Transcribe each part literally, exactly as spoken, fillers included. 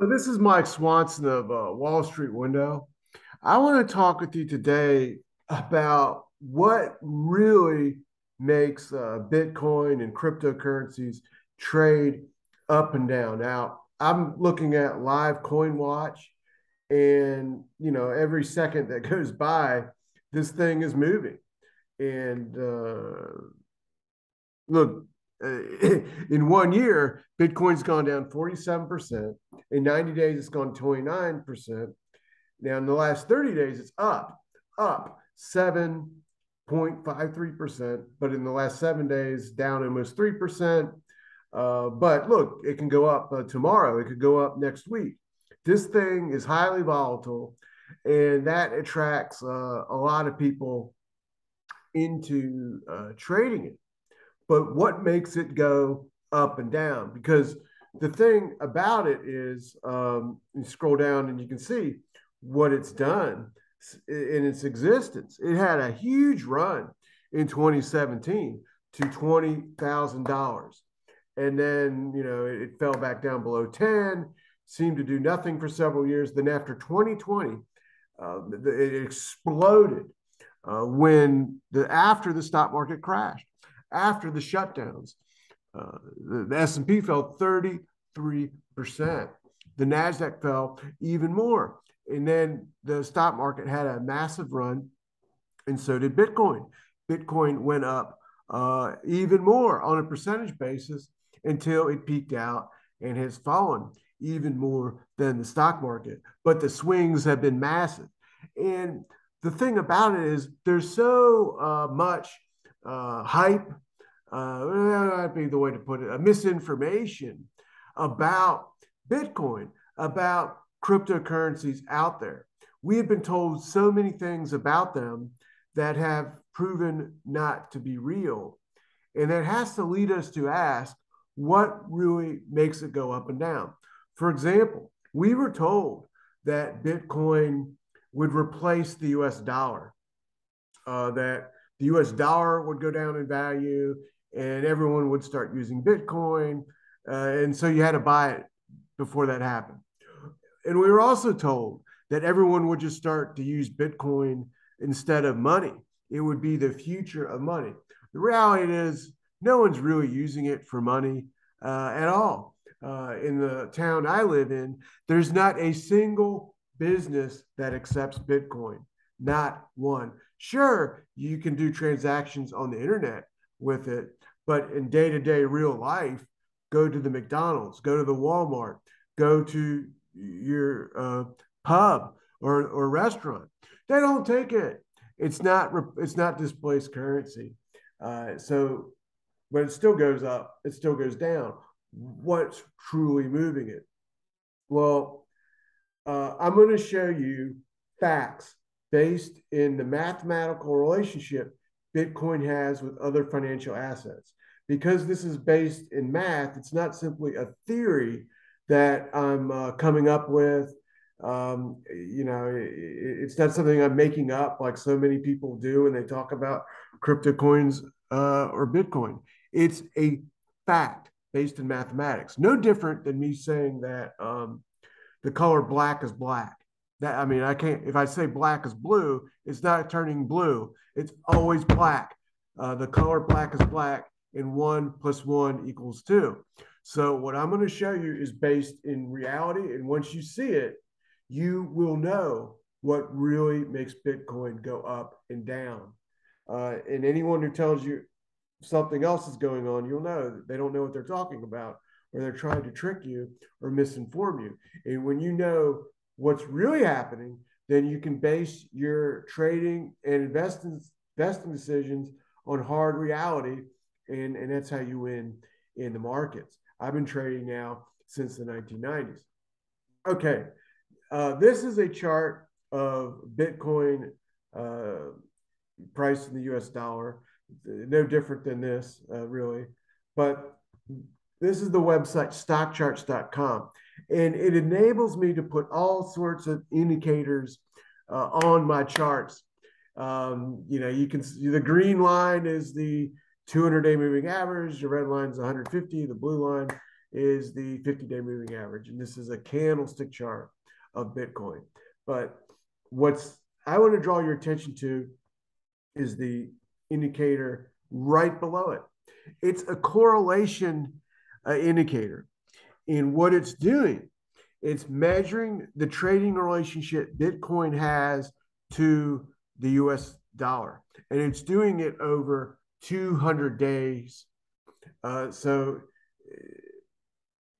This is Mike Swanson of uh, Wall Street Window. I want to talk with you today about what really makes uh, Bitcoin and cryptocurrencies trade up and down. Now, I'm looking at live CoinWatch, and you know, every second that goes by, this thing is moving. And uh, look, in one year, Bitcoin's gone down forty-seven percent. In ninety days, it's gone twenty-nine percent. Now, in the last thirty days, it's up, up seven point five three percent. But in the last seven days, down almost three percent. Uh, but look, it can go up uh, tomorrow. It could go up next week. This thing is highly volatile, and that attracts uh, a lot of people into uh, trading it. But what makes it go up and down? Because the thing about it is, um, you scroll down and you can see what it's done in its existence. It had a huge run in twenty seventeen to twenty thousand dollars. And then, you know, it, it fell back down below ten, seemed to do nothing for several years. Then after twenty twenty, uh, it exploded uh, when the, after the stock market crashed. After the shutdowns, uh, the, the S and P fell thirty-three percent. The NASDAQ fell even more. And then the stock market had a massive run, and so did Bitcoin. Bitcoin went up uh, even more on a percentage basis until it peaked out and has fallen even more than the stock market. But the swings have been massive. And the thing about it is there's so uh, much Uh, hype, uh, that'd be the way to put it, uh, misinformation about Bitcoin, about cryptocurrencies out there. We have been told so many things about them that have proven not to be real. And that has to lead us to ask what really makes it go up and down. For example, we were told that Bitcoin would replace the U S dollar, uh, that the U S dollar would go down in value and everyone would start using Bitcoin. Uh, and so you had to buy it before that happened. And we were also told that everyone would just start to use Bitcoin instead of money. It would be the future of money. The reality is no one's really using it for money uh, at all. Uh, in the town I live in, there's not a single business that accepts Bitcoin. Not one. Sure, you can do transactions on the internet with it, but in day-to-day real life, go to the McDonald's, go to the Walmart, go to your uh, pub or, or restaurant. They don't take it. It's not it's not displaced currency. Uh, so, but it still goes up. It still goes down. What's truly moving it? Well, uh, I'm going to show you facts based in the mathematical relationship Bitcoin has with other financial assets. Because this is based in math, it's not simply a theory that I'm uh, coming up with. Um, you know, it, it's not something I'm making up like so many people do when they talk about crypto coins uh, or Bitcoin. It's a fact based in mathematics. No different than me saying that um, the color black is black. That, I mean, I can't, if I say black is blue, it's not turning blue. It's always black. Uh, the color black is black, and one plus one equals two. So what I'm going to show you is based in reality. And once you see it, you will know what really makes Bitcoin go up and down. Uh, and anyone who tells you something else is going on, you'll know that they don't know what they're talking about, or they're trying to trick you or misinform you. And when you know what's really happening, then you can base your trading and investing, investing decisions on hard reality, and, and that's how you win in the markets. I've been trading now since the nineteen nineties. Okay, uh, this is a chart of Bitcoin uh, price in the U S dollar, no different than this uh, really, but this is the website stock charts dot com. And it enables me to put all sorts of indicators uh, on my charts. Um, you know, you can see the green line is the two hundred day moving average, the red line is one hundred fifty, the blue line is the fifty-day moving average. And this is a candlestick chart of Bitcoin. But what's I want to draw your attention to is the indicator right below it. It's a correlation uh, indicator. And what it's doing, it's measuring the trading relationship Bitcoin has to the U S dollar. And it's doing it over two hundred days. Uh, so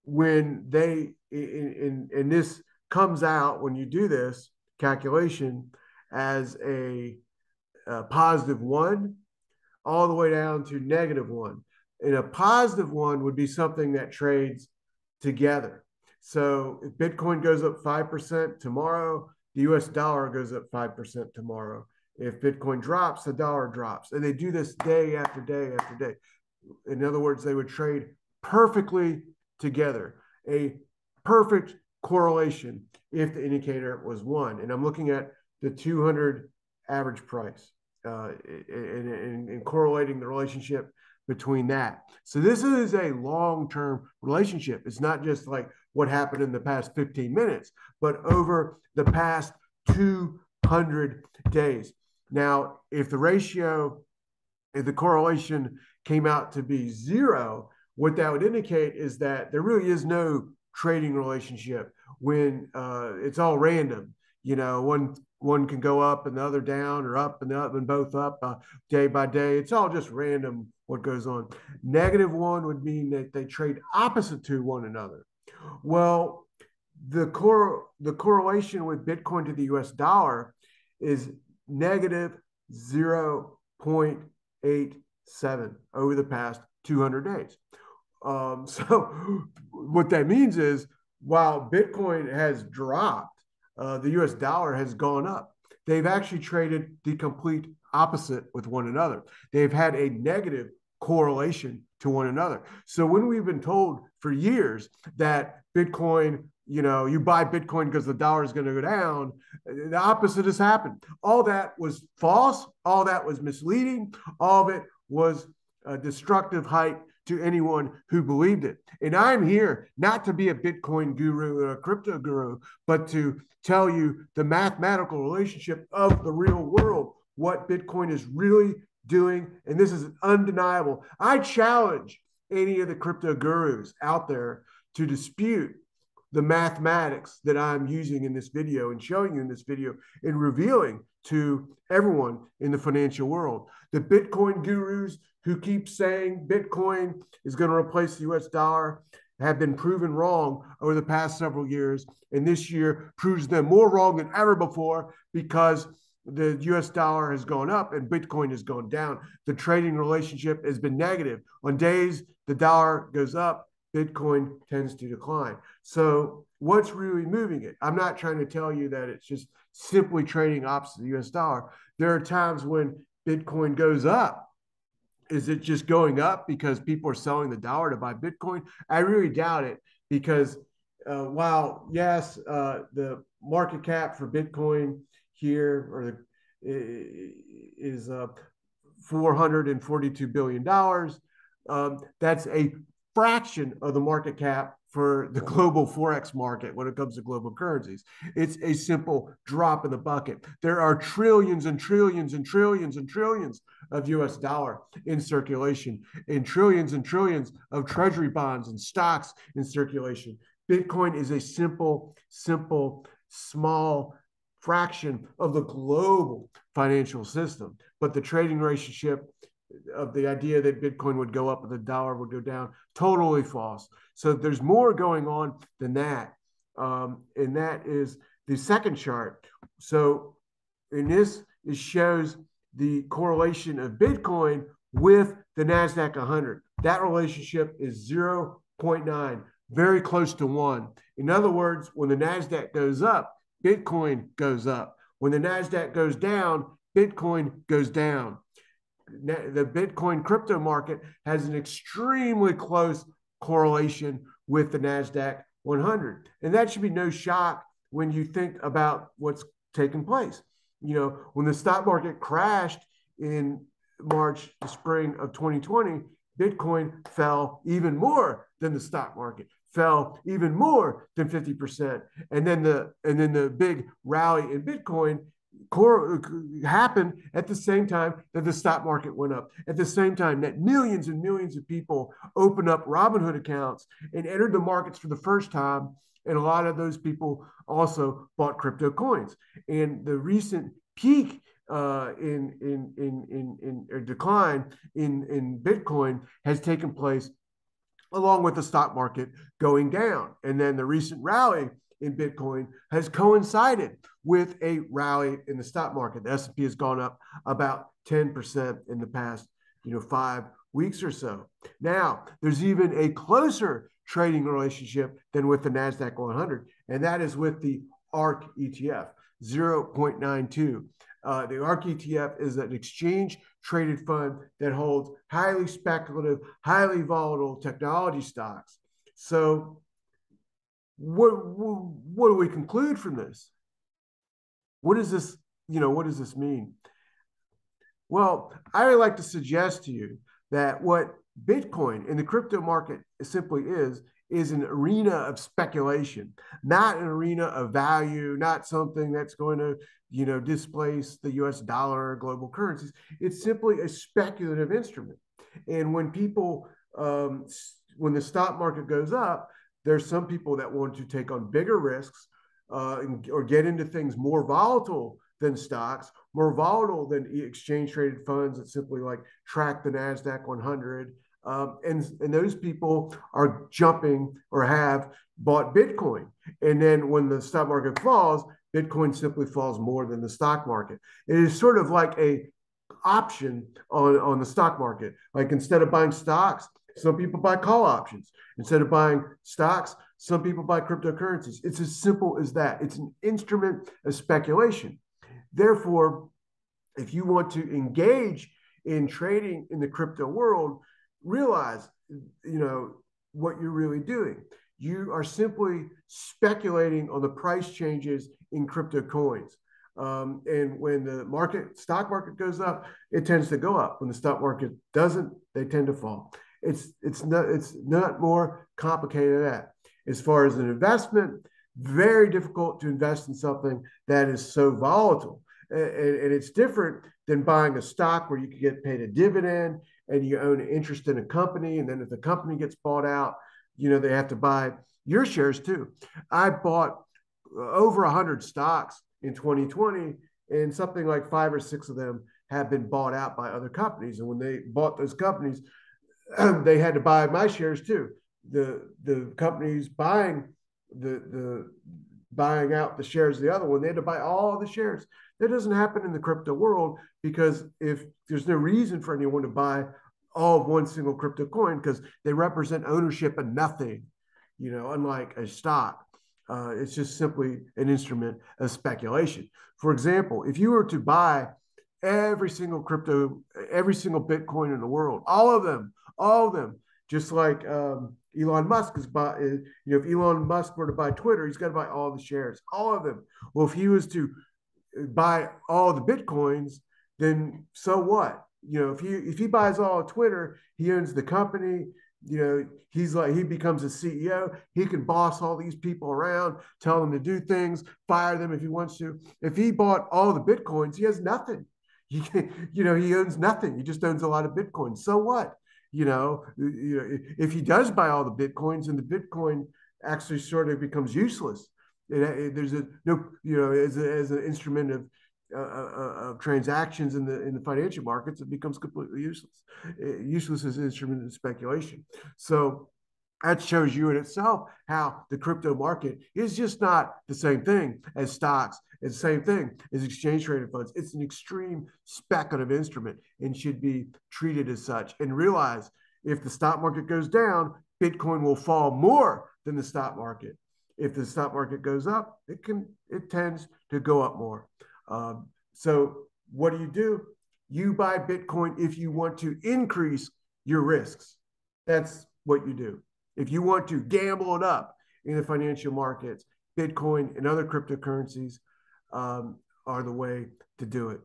when they, in, in, in this comes out, when you do this calculation as a, a positive one, all the way down to negative one. And a positive one would be something that trades together. So if Bitcoin goes up five percent tomorrow, the U S dollar goes up five percent tomorrow. If Bitcoin drops, the dollar drops. And they do this day after day after day. In other words, they would trade perfectly together, a perfect correlation if the indicator was one. And I'm looking at the two hundred average price uh, and, and, and correlating the relationship between that. So this is a long-term relationship. It's not just like what happened in the past fifteen minutes, but over the past two hundred days. Now, if the ratio, if the correlation came out to be zero, what that would indicate is that there really is no trading relationship when uh, it's all random. You know, one one can go up and the other down, or up and the other and both up uh, day by day. It's all just random what goes on. Negative one would mean that they trade opposite to one another. Well, the cor the correlation with Bitcoin to the U S dollar is negative zero point eight seven over the past two hundred days. Um, so what that means is while Bitcoin has dropped, uh, the U S dollar has gone up. They've actually traded the complete opposite with one another. They've had a negative correlation to one another. So when we've been told for years that Bitcoin, you know, you buy Bitcoin because the dollar is going to go down, the opposite has happened. All that was false. All that was misleading. All of it was a destructive hype to anyone who believed it. And I'm here not to be a Bitcoin guru or a crypto guru, but to tell you the mathematical relationship of the real world, what Bitcoin is really doing. And this is undeniable. I challenge any of the crypto gurus out there to dispute the mathematics that I'm using in this video and showing you in this video and revealing to everyone in the financial world. The Bitcoin gurus who keep saying Bitcoin is going to replace the U S dollar have been proven wrong over the past several years. And this year proves them more wrong than ever before, because the U S dollar has gone up and Bitcoin has gone down. The trading relationship has been negative. On days the dollar goes up, Bitcoin tends to decline. So what's really moving it? I'm not trying to tell you that it's just simply trading opposite the U S dollar. There are times when Bitcoin goes up. Is it just going up because people are selling the dollar to buy Bitcoin? I really doubt it, because uh, while, yes, uh, the market cap for Bitcoin here or the, is uh, four hundred forty-two billion dollars, um, that's a fraction of the market cap for the global Forex market when it comes to global currencies. It's a simple drop in the bucket. There are trillions and trillions and trillions and trillions of U S dollar in circulation, and trillions and trillions of treasury bonds and stocks in circulation. Bitcoin is a simple, simple, small fraction of the global financial system. But the trading relationship of the idea that Bitcoin would go up and the dollar would go down, totally false. So there's more going on than that. Um, and that is the second chart. So in this, it shows the correlation of Bitcoin with the NASDAQ one hundred. That relationship is zero point nine, very close to one. In other words, when the NASDAQ goes up, Bitcoin goes up. When the NASDAQ goes down, Bitcoin goes down. The Bitcoin crypto market has an extremely close correlation with the NASDAQ one hundred. And that should be no shock when you think about what's taking place. You know, when the stock market crashed in March, the spring of twenty twenty, Bitcoin fell even more than the stock market, fell even more than fifty percent. And then the, and then the big rally in Bitcoin core happened at the same time that the stock market went up, at the same time that millions and millions of people opened up Robinhood accounts and entered the markets for the first time. And a lot of those people also bought crypto coins. And the recent peak uh, in, in, in, in, in or decline in, in Bitcoin has taken place along with the stock market going down. And then the recent rally in Bitcoin has coincided with a rally in the stock market. The S and P has gone up about ten percent in the past, you know, five weeks or so. Now, there's even a closer trading relationship than with the NASDAQ one hundred, and that is with the ARK E T F, zero point nine two. Uh, the ARK E T F is an exchange-traded fund that holds highly speculative, highly volatile technology stocks. So what, what do we conclude from this? What does this, you know, what does this mean? Well, I would like to suggest to you that what Bitcoin in the crypto market simply is, is an arena of speculation, not an arena of value, not something that's going to, you know, displace the U S dollar or global currencies. It's simply a speculative instrument. And when people, um, when the stock market goes up, there's some people that want to take on bigger risks uh, and, or get into things more volatile than stocks, more volatile than exchange-traded funds that simply like track the NASDAQ one hundred. Um, and, and those people are jumping or have bought Bitcoin. And then when the stock market falls, Bitcoin simply falls more than the stock market. It is sort of like a option on, on the stock market. Like instead of buying stocks, some people buy call options. Instead of buying stocks, some people buy cryptocurrencies. It's as simple as that. It's an instrument of speculation. Therefore, if you want to engage in trading in the crypto world, realize, you know, what you're really doing. You are simply speculating on the price changes in crypto coins. Um, and when the market, stock market goes up, it tends to go up. When the stock market doesn't, they tend to fall. It's, it's, not, it's not more complicated than that. As far as an investment, very difficult to invest in something that is so volatile. And, and it's different than buying a stock where you can get paid a dividend and you own an interest in a company. And then if the company gets bought out, you know, they have to buy your shares too. I bought over one hundred stocks in twenty twenty, and something like five or six of them have been bought out by other companies. And when they bought those companies, they had to buy my shares too. The, the companies buying the, the buying out the shares of the other one, they had to buy all the shares. That doesn't happen in the crypto world, because if there's no reason for anyone to buy all of one single crypto coin, because they represent ownership of nothing, you know, unlike a stock. Uh, it's just simply an instrument of speculation. For example, if you were to buy every single crypto, every single Bitcoin in the world, all of them, all of them, just like um, Elon Musk is buy, you know, if Elon Musk were to buy Twitter, he's got to buy all the shares, all of them. Well, if he was to buy all the Bitcoins, then so what? You know, if he, if he buys all of Twitter, he owns the company, you know, he's like, he becomes a C E O. He can boss all these people around, tell them to do things, fire them if he wants to. If he bought all the Bitcoins, he has nothing. He can, you know, he owns nothing. He just owns a lot of Bitcoins. So what? You know, you know, if he does buy all the Bitcoins, and the Bitcoin actually sort of becomes useless. It, it, there's a no, you know, as, a, as an instrument of, uh, uh, of transactions in the in the financial markets, it becomes completely useless. It, useless as an instrument of speculation. So that shows you in itself how the crypto market is just not the same thing as stocks. It's the same thing as exchange-traded funds. It's an extreme speculative instrument and should be treated as such. And realize if the stock market goes down, Bitcoin will fall more than the stock market. If the stock market goes up, it can it tends to go up more. Um, so what do you do? You buy Bitcoin if you want to increase your risks. That's what you do. If you want to gamble it up in the financial markets, Bitcoin and other cryptocurrencies um, are the way to do it.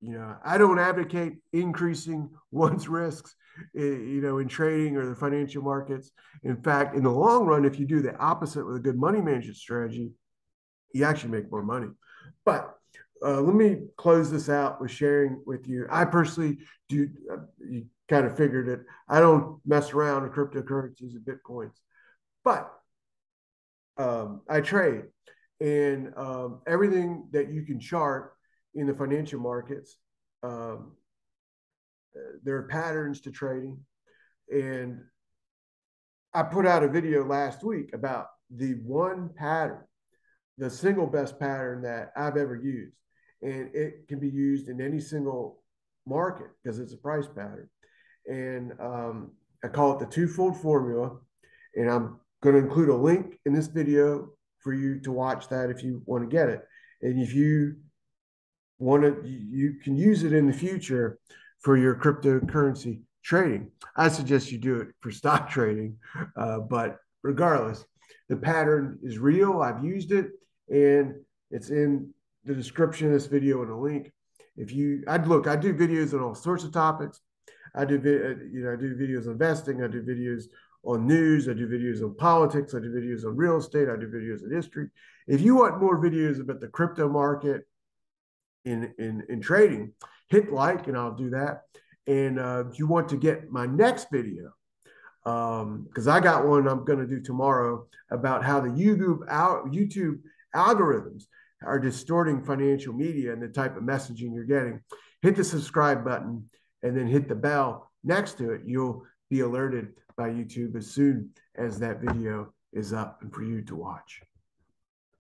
You know, I don't advocate increasing one's risks, you know, in trading or the financial markets. In fact, in the long run, if you do the opposite with a good money management strategy, you actually make more money. But uh, let me close this out with sharing with you. I personally do, uh, you kind of figured it, I don't mess around with cryptocurrencies and Bitcoins, but um, I trade. And um, everything that you can chart in the financial markets, um, there are patterns to trading. And I put out a video last week about the one pattern, the single best pattern that I've ever used. And it can be used in any single market because it's a price pattern. And um, I call it the twofold formula. And I'm going to include a link in this video for you to watch that if you want to get it. And if you want to, you can use it in the future for your cryptocurrency trading. I suggest you do it for stock trading, uh, but regardless, the pattern is real. I've used it, and it's in the description of this video and a link. If you, I'd look, I do videos on all sorts of topics. I do, you know, I do videos on investing. I do videos on news. I do videos on politics. I do videos on real estate. I do videos on history. If you want more videos about the crypto market in, in, in trading, hit like, and I'll do that. And uh, if you want to get my next video, because um, I got one I'm going to do tomorrow about how the YouTube, al YouTube algorithms are distorting financial media and the type of messaging you're getting, hit the subscribe button and then hit the bell next to it. You'll be alerted by YouTube as soon as that video is up and for you to watch.